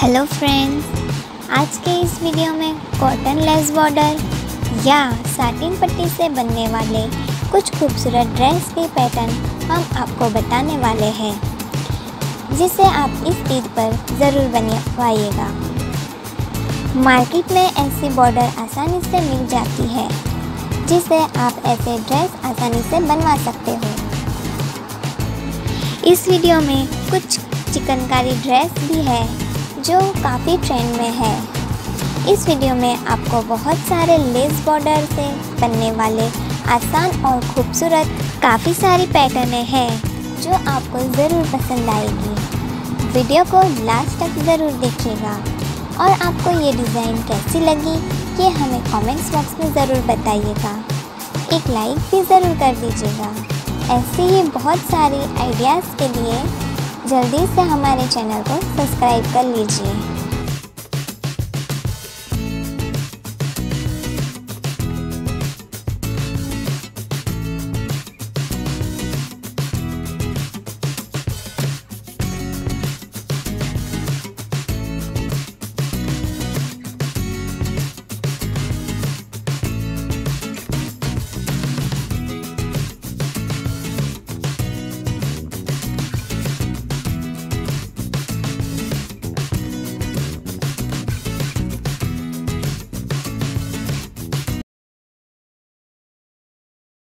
Hello friends, आज के इस वीडियो में कॉटन लेस बॉर्डर या साटिन पट्टी से बनने वाले कुछ खूबसूरत ड्रेस के पैटर्न हम आपको बताने वाले हैं, जिसे आप इस ईद पर ज़रूर बनवाइएगा। मार्केट में ऐसी बॉर्डर आसानी से मिल जाती है, जिसे आप ऐसे ड्रेस आसानी से बनवा सकते हो। इस वीडियो में कुछ चिकनकारी ड्रेस भी है जो काफ़ी ट्रेंड में है। इस वीडियो में आपको बहुत सारे लेस बॉर्डर से बनने वाले आसान और खूबसूरत काफ़ी सारी पैटर्नें हैं जो आपको ज़रूर पसंद आएगी। वीडियो को लास्ट तक ज़रूर देखिएगा और आपको ये डिज़ाइन कैसी लगी ये हमें कमेंट्स बॉक्स में ज़रूर बताइएगा। एक लाइक भी ज़रूर कर दीजिएगा। ऐसे ही बहुत सारे आइडियाज़ के लिए जल्दी से हमारे चैनल को सब्सक्राइब कर लीजिए।